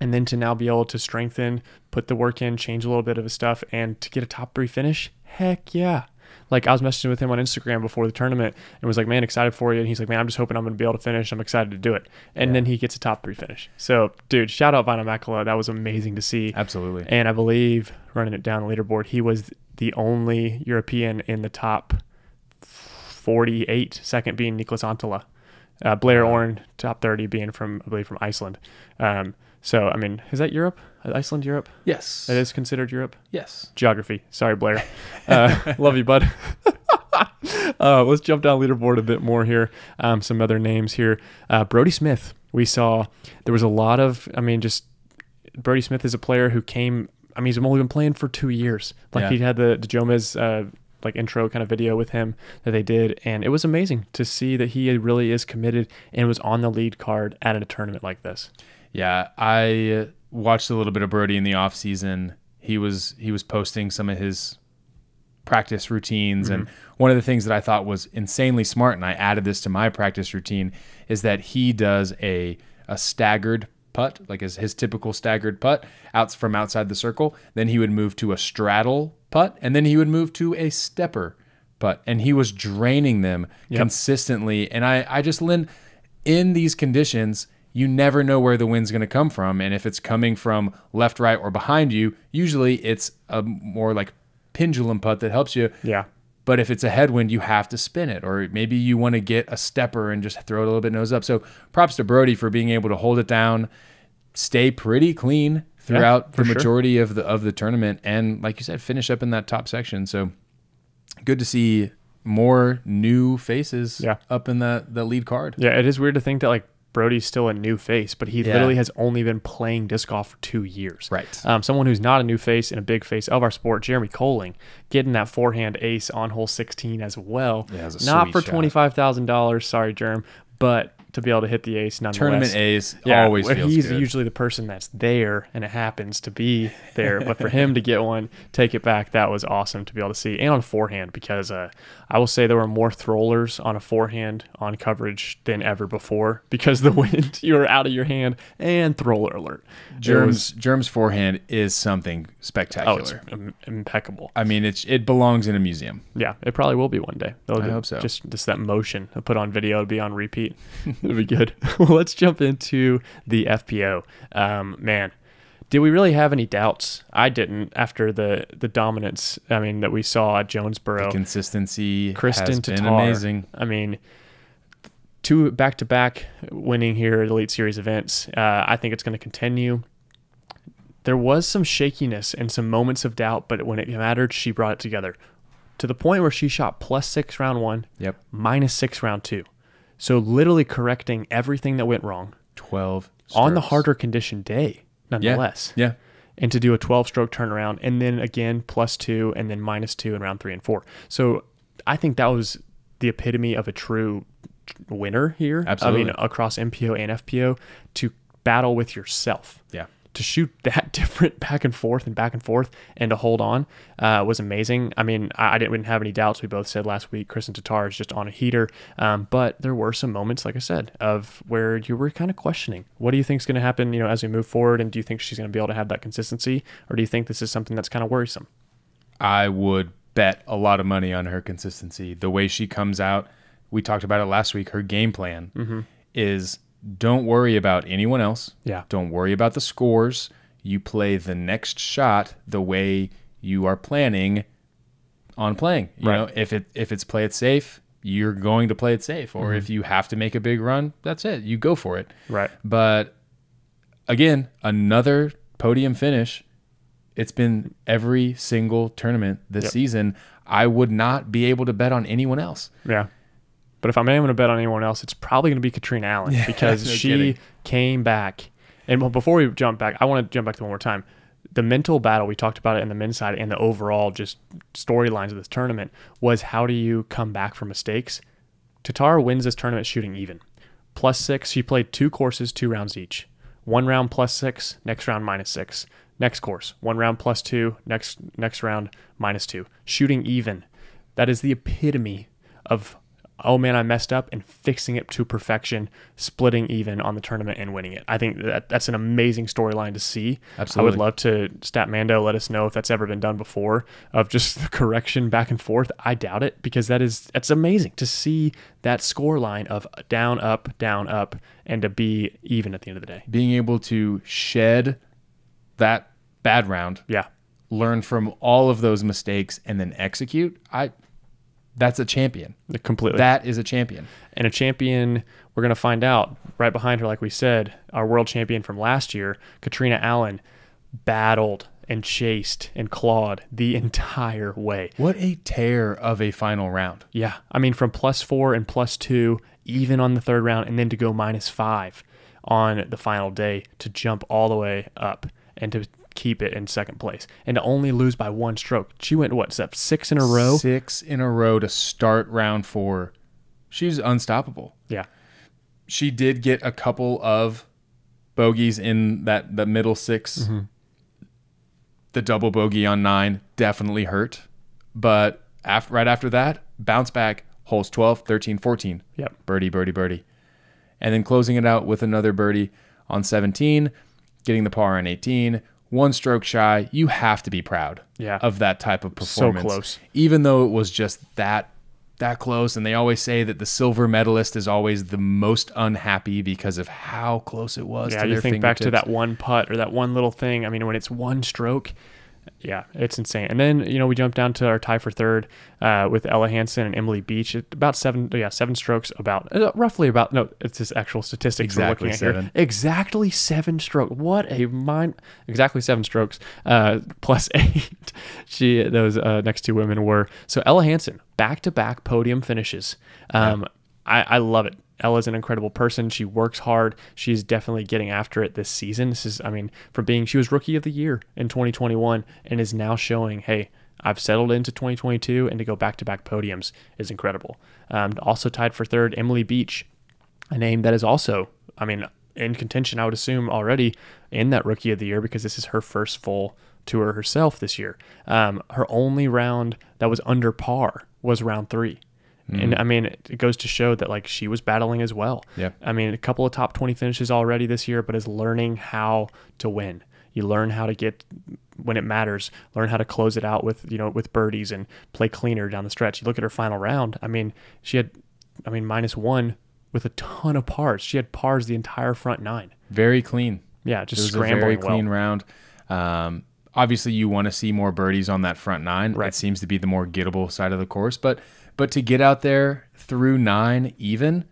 And then to now be able to strengthen, put the work in, change a little bit of his stuff, and to get a top 3 finish, heck yeah. Like I was messaging with him on Instagram before the tournament and was like, man, excited for you. And he's like, man, I'm just hoping I'm going to be able to finish. I'm excited to do it. And yeah. then he gets a top 3 finish. So dude, shout out Väinö Mäkelä. That was amazing to see. Absolutely. And I believe running it down the leaderboard, he was the only European in the top 48, second being Niklas Anttila, Blair Orne, top 30 being from, I believe from Iceland. So, I mean, is that Europe? Iceland, Europe? Yes. That is considered Europe? Yes. Geography. Sorry, Blair. Love you, bud. Let's jump down leaderboard a bit more here. Some other names here. Brody Smith. We saw there was a lot of, I mean, just Brody Smith is a player who came, I mean, he's only been playing for 2 years. Like yeah. he had the Jomez like intro kind of video with him that they did. And it was amazing to see that he really is committed and was on the lead card at a tournament like this. Yeah, I watched a little bit of Brody in the off season. He was posting some of his practice routines, mm-hmm. and one of the things that I thought was insanely smart, and I added this to my practice routine, is that he does a staggered putt, like his typical staggered putt out from outside the circle. Then he would move to a straddle putt, and then he would move to a stepper putt, and he was draining them yep. consistently. And I just, Lynn, in these conditions, you never know where the wind's going to come from. And if it's coming from left, right, or behind you, usually it's a more like pendulum putt that helps you. Yeah. But if it's a headwind, you have to spin it. Or maybe you want to get a stepper and just throw it a little bit nose up. So props to Brody for being able to hold it down, stay pretty clean throughout yeah, for the majority sure. of the tournament. And like you said, finish up in that top section. So good to see more new faces yeah. up in the lead card. Yeah, it is weird to think that like, Brody's still a new face, but he yeah. literally has only been playing disc golf for 2 years. Right. Someone who's not a new face and a big face of our sport, Jeremy Colling, getting that forehand ace on hole 16 as well. Yeah, not for $25,000, sorry, Jerm, but to be able to hit the ace nonetheless. Tournament ace yeah, always feels he's good. He's usually the person that's there, and it happens to be there. But for him to get one, take it back, that was awesome to be able to see. And on forehand, because I will say there were more throwlers on a forehand on coverage than ever before because the wind, you were out of your hand, and throwler alert. Jerm's forehand is something spectacular. Oh, it's impeccable. I mean, it belongs in a museum. Yeah, it probably will be one day. I hope so. Just that motion I put on video, it'll be on repeat. It'll be good. Well, let's jump into the FPO. Man, did we really have any doubts? I didn't after the dominance, I mean, that we saw at Jonesboro. The consistency Kristen Tatar, amazing. I mean, 2 back-to-back winning here at Elite Series events. I think it's going to continue. There was some shakiness and some moments of doubt, but when it mattered, she brought it together to the point where she shot +6 round 1, yep. -6 round 2. So literally correcting everything that went wrong. 12 strokes. On the harder condition day, nonetheless. Yeah. And to do a 12-stroke turnaround, and then again +2, and then -2 in round 3 and 4. So I think that was the epitome of a true winner here. Absolutely. I mean, across MPO and FPO, to battle with yourself. Yeah. to shoot that different back and forth and to hold on was amazing. I mean, we didn't have any doubts. We both said last week Kristen Tatar is just on a heater, but there were some moments, like I said, of where you were kind of questioning, what do you think is going to happen, you know, as we move forward, and do you think she's going to be able to have that consistency, or do you think this is something that's kind of worrisome? I would bet a lot of money on her consistency. The way she comes out, we talked about it last week, her game plan is don't worry about anyone else. Yeah. Don't worry about the scores. You play the next shot the way you are planning on playing. You know, if it's play it safe, you're going to play it safe. Or if you have to make a big run, that's it. You go for it. Right. But again, another podium finish. It's been every single tournament this season. I would not be able to bet on anyone else. Yeah. But if I'm going to bet on anyone else, it's probably going to be Katrina Allen, because she came back. And well, before we jump back, I want to jump back to one more time. The mental battle, we talked about it in the men's side, and the overall just storylines of this tournament was, how do you come back from mistakes? Tatar wins this tournament shooting even. +6, she played 2 courses, 2 rounds each. 1 round +6, next round -6. Next course, 1 round +2, next round -2. Shooting even. That is the epitome of, oh man, I messed up, and fixing it to perfection, splitting even on the tournament and winning it. I think that's an amazing storyline to see. Absolutely. I would love to, Statmando, let us know if that's ever been done before, of just the correction back and forth. I doubt it, because that's amazing to see that score line of down, up, and to be even at the end of the day. Being able to shed that bad round, learn from all of those mistakes, and then execute, that's a champion. Completely. That is a champion. And a champion, we're going to find out right behind her, like we said, our world champion from last year, Katrina Allen, battled and chased and clawed the entire way. What a tear of a final round. Yeah. I mean, from +4 and +2, even on the third round, and then to go -5 on the final day to jump all the way up and to keep it in second place, and to only lose by 1 stroke. She went, what, Seth, 6 in a row? 6 in a row to start round 4. She's unstoppable. Yeah. She did get a couple of bogeys in the middle 6. The double bogey on 9 definitely hurt. But right after that, bounce back, holes 12, 13, 14. Yep. Birdie, birdie, birdie. And then closing it out with another birdie on 17, getting the par on 18, 1 stroke shy. You have to be proud of that type of performance. So close. Even though it was just that close, and they always say that the silver medalist is always the most unhappy because of how close it was. Yeah, to you think fingertips. Back to that one putt or that one little thing. I mean, when it's 1 stroke, yeah, it's insane. And then, you know, we jumped down to our tie for third with Ella Hansen and Emily Beach. At about 7 strokes, about roughly about, no, it's his actual statistics. Exactly we're looking 7. At here. Exactly 7 strokes. What a mind. Exactly 7 strokes +8. Those next 2 women were. So Ella Hansen, back-to-back podium finishes. I love it. Ella's an incredible person. She works hard. She's definitely getting after it this season. This is, I mean, she was Rookie of the Year in 2021 and is now showing, hey, I've settled into 2022, and to go back-to-back podiums is incredible. Also tied for third, Emily Beach, a name that is also, I mean, in contention, I would assume already in that Rookie of the Year, because this is her first full tour herself this year. Her only round that was under par was round 3. And I mean, it goes to show that, like, she was battling as well. Yeah. I mean, a couple of top 20 finishes already this year, but is learning how to win. You learn how to get when it matters, learn how to close it out with, you know, with birdies and play cleaner down the stretch. You look at her final round. I mean, she had, I mean, -1 with a ton of pars. She had pars the entire front 9. Very clean. Yeah, just scrambling. Very clean round. Obviously, you want to see more birdies on that front 9. Right. It seems to be the more gettable side of the course, but to get out there through 9 even,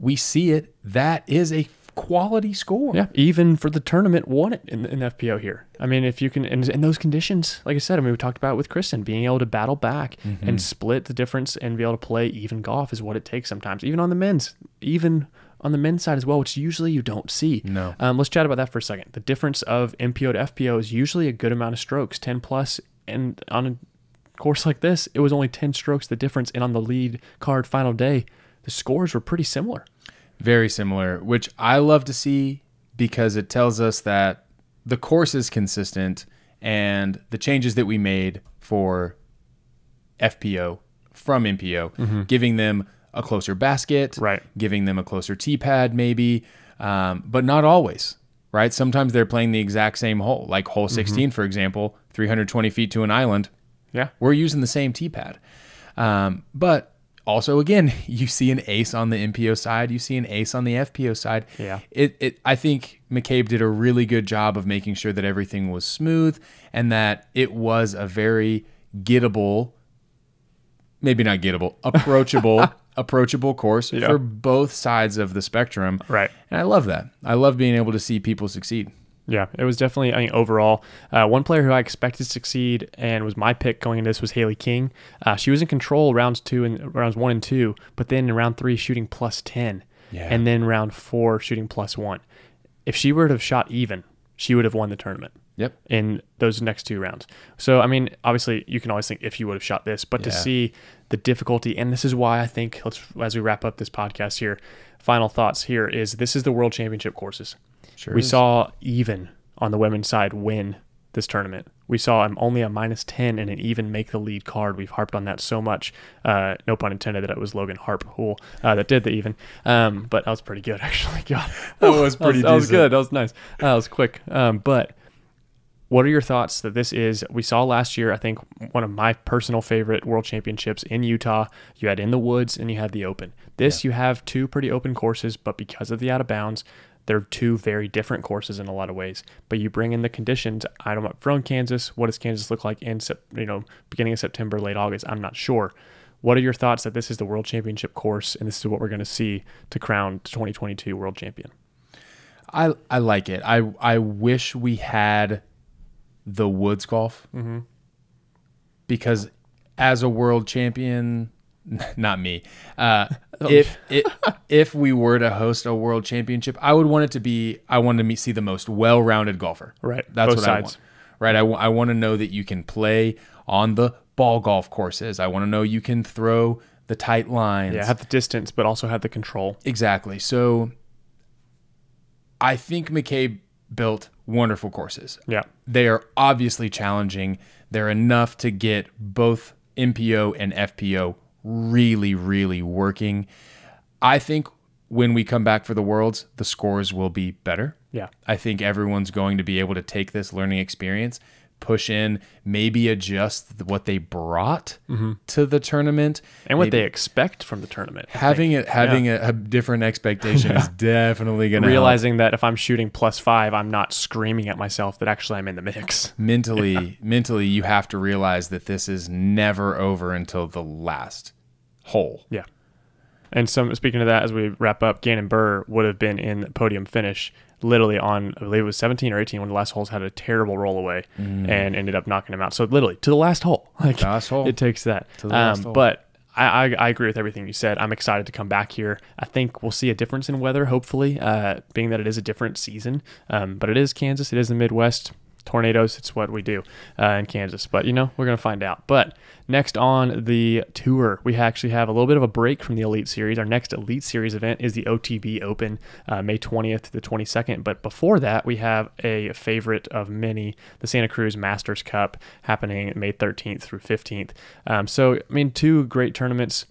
we see it. That is a quality score. Yeah, even for the tournament, won it in FPO here. I mean, if you can, in those conditions, like I said, I mean, we talked about it with Kristen, being able to battle back and split the difference and be able to play even golf is what it takes sometimes, even on the men's side as well, which usually you don't see. No. Let's chat about that for a second. The difference of MPO to FPO is usually a good amount of strokes, 10 plus, and on a course like this, it was only 10 strokes the difference, and on the lead card final day, the scores were pretty similar. Very similar, which I love to see, because it tells us that the course is consistent, and the changes that we made for FPO from MPO, giving them a closer basket, giving them a closer tee pad maybe, but not always, right? Sometimes they're playing the exact same hole, like hole 16, for example, 320 feet to an island. Yeah. We're using the same tee pad. But also, again, you see an ace on the MPO side. You see an ace on the FPO side. Yeah. I think McCabe did a really good job of making sure that everything was smooth and that it was a very gettable, maybe not gettable, approachable course for both sides of the spectrum. Right. And I love that. I love being able to see people succeed. Yeah, it was definitely, I mean, overall, one player who I expected to succeed and was my pick going into this was Haley King. She was in control rounds 1 and 2, but then in round 3 shooting +10, and then round 4 shooting +1. If she were to have shot even, she would have won the tournament. Yep. In those next 2 rounds. So, I mean, obviously you can always think if you would have shot this, but to see the difficulty, and this is why I think, as we wrap up this podcast here, final thoughts here is this is the World Championship courses. Sure we is. Saw even on the women's side win this tournament. We saw only a -10 and an even make the lead card. We've harped on that so much. No pun intended that it was Logan Harpool that did the even. But that was pretty good, actually. God, that was pretty that was good. That was nice. That was quick. But what are your thoughts that this is? We saw last year, I think, one of my personal favorite World Championships in Utah. You had In the Woods and you had the Open. This, you have 2 pretty open courses, but because of the out of bounds, they're 2 very different courses in a lot of ways, but you bring in the conditions. I'm from Kansas. What does Kansas look like in, you know, beginning of September, late August? I'm not sure. What are your thoughts that this is the World Championship course and this is what we're going to see to crown 2022 World Champion? I like it. I wish we had the Woods golf because as a World Champion, not me. If we were to host a World Championship, I would want it to be, I want to see the most well-rounded golfer. Right. That's what I want. Right. I want to know that you can play on the ball golf courses. I want to know you can throw the tight lines. Yeah, have the distance, but also have the control. Exactly. So I think McCabe built wonderful courses. Yeah. They are obviously challenging. They're enough to get both MPO and FPO really, really working. I think when we come back for the Worlds, the scores will be better. Yeah. I think everyone's going to be able to take this learning experience, push in, maybe adjust what they brought to the tournament. And what they expect from the tournament. Having a different expectation is definitely going to realizing help. That if I'm shooting +5, I'm not screaming at myself that actually I'm in the mix. Mentally, you have to realize that this is never over until the last hole. Yeah. And speaking of that, as we wrap up, Gannon Burr would have been in the podium finish literally on, I believe it was 17 or 18 when the last holes had a terrible roll away and ended up knocking him out. So literally to the last hole. Like last hole. It takes that. To the last hole. But I agree with everything you said. I'm excited to come back here. I think we'll see a difference in weather, hopefully, being that it is a different season. But it is Kansas. It is the Midwest. Tornadoes, it's what we do in Kansas. But, you know, we're going to find out. But next on the tour, we actually have a little bit of a break from the Elite Series. Our next Elite Series event is the OTB Open, May 20th to the 22nd. But before that, we have a favorite of many, the Santa Cruz Masters Cup, happening May 13th through 15th. So, I mean, 2 great tournaments.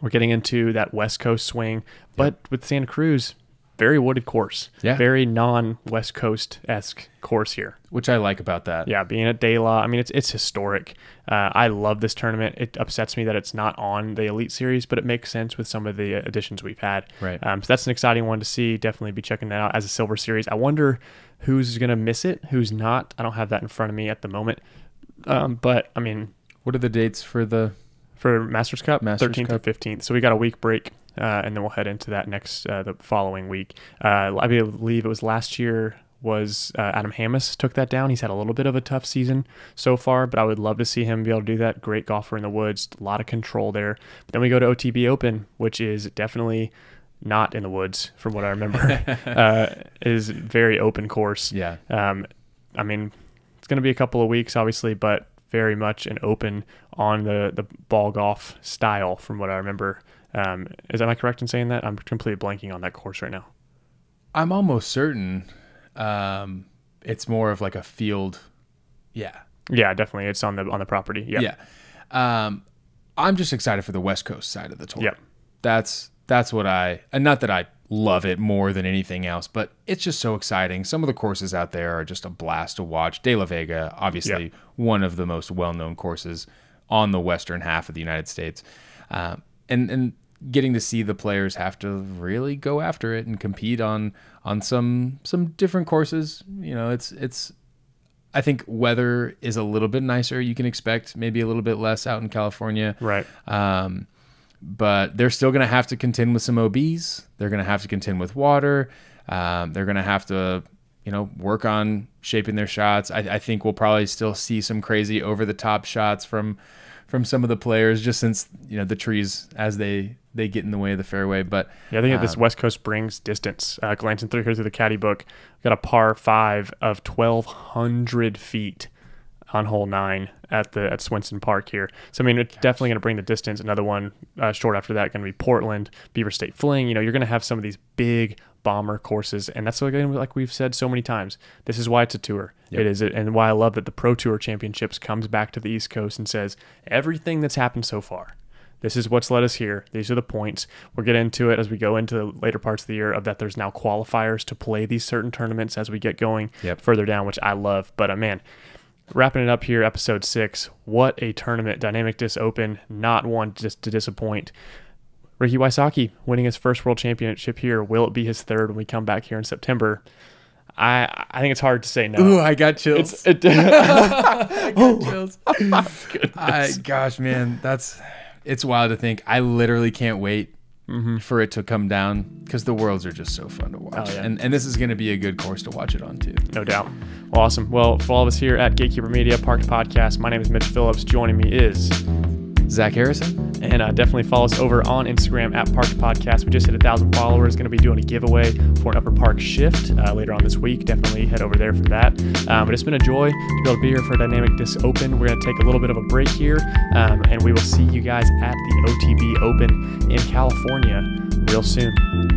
We're getting into that West Coast swing. But with Santa Cruz, very wooded course. Yeah. Very non-West Coast-esque course here. Which I like about that. Yeah, being at De La, I mean, it's historic. I love this tournament. It upsets me that it's not on the Elite Series, but it makes sense with some of the additions we've had. Right. So that's an exciting one to see. Definitely be checking that out as a Silver Series. I wonder who's going to miss it, who's not. I don't have that in front of me at the moment. But, I mean... What are the dates for the... For Masters Cup? Masters 13th Cup. Through 15th. So we got a week break. And then we'll head into that next the following week. I believe it was last year was Adam Hammes took that down. He's had a little bit of a tough season so far, but I would love to see him be able to do that. Great golfer in the woods, a lot of control there. But then we go to OTB Open, which is definitely not in the woods from what I remember. Is very open course. Yeah. I mean, it's going to be a couple of weeks, obviously, but very much an open on the ball golf style from what I remember. Am I correct in saying that? I'm completely blanking on that course right now. I'm almost certain it's more of like a field. Yeah. Yeah, definitely. It's on the property. Yeah. Yeah. I'm just excited for the West Coast side of the tour. Yeah. That's what not that I love it more than anything else, but it's just so exciting. Some of the courses out there are just a blast to watch. De La Vega, obviously one of the most well-known courses on the western half of the United States. And getting to see the players have to really go after it and compete on some different courses. You know, it's I think weather is a little bit nicer. You can expect maybe a little bit less out in California. Right. But they're still going to have to contend with some OBs. They're going to have to contend with water. They're going to have to, work on shaping their shots. I think we'll probably still see some crazy over-the-top shots from some of the players, just since the trees as they get in the way of the fairway. But yeah, I think this West Coast brings distance. Glancing through here through the caddy book, got a par 5 of 1,200 feet on hole 9 at Swenson Park here. So I mean, it's definitely going to bring the distance. Another one short after that going to be Portland, Beaver State Fling. You're going to have some of these big bomber courses, and that's like we've said so many times. This is why it's a tour. Yep. It is, and why I love that the Pro Tour Championships comes back to the East Coast and says everything that's happened so far. This is what's led us here. These are the points. We'll get into it as we go into the later parts of the year, of that there's now qualifiers to play these certain tournaments as we get going further down, which I love. But man, wrapping it up here, episode 6. What a tournament. Dynamic Discs Open, not one just to disappoint. Ricky Wysocki winning his first world championship here. Will it be his third when we come back here in September? I think it's hard to say no. Ooh, I got chills. I got chills. Gosh, man, it's wild to think. I literally can't wait for it to come down, because the worlds are just so fun to watch. Oh, yeah. And this is going to be a good course to watch it on too. No doubt. Well, awesome. Well, for all of us here at Gatekeeper Media Park Podcast, my name is Mitch Phillips. Joining me is Zach Harrison. And definitely follow us over on Instagram at Park Podcast. We just hit 1,000 followers. Going to be doing a giveaway for an Upper Park shift later on this week. Definitely head over there for that. But it's been a joy to be able to be here for Dynamic Discs Open. We're going to take a little bit of a break here, and we will see you guys at the OTB Open in California real soon.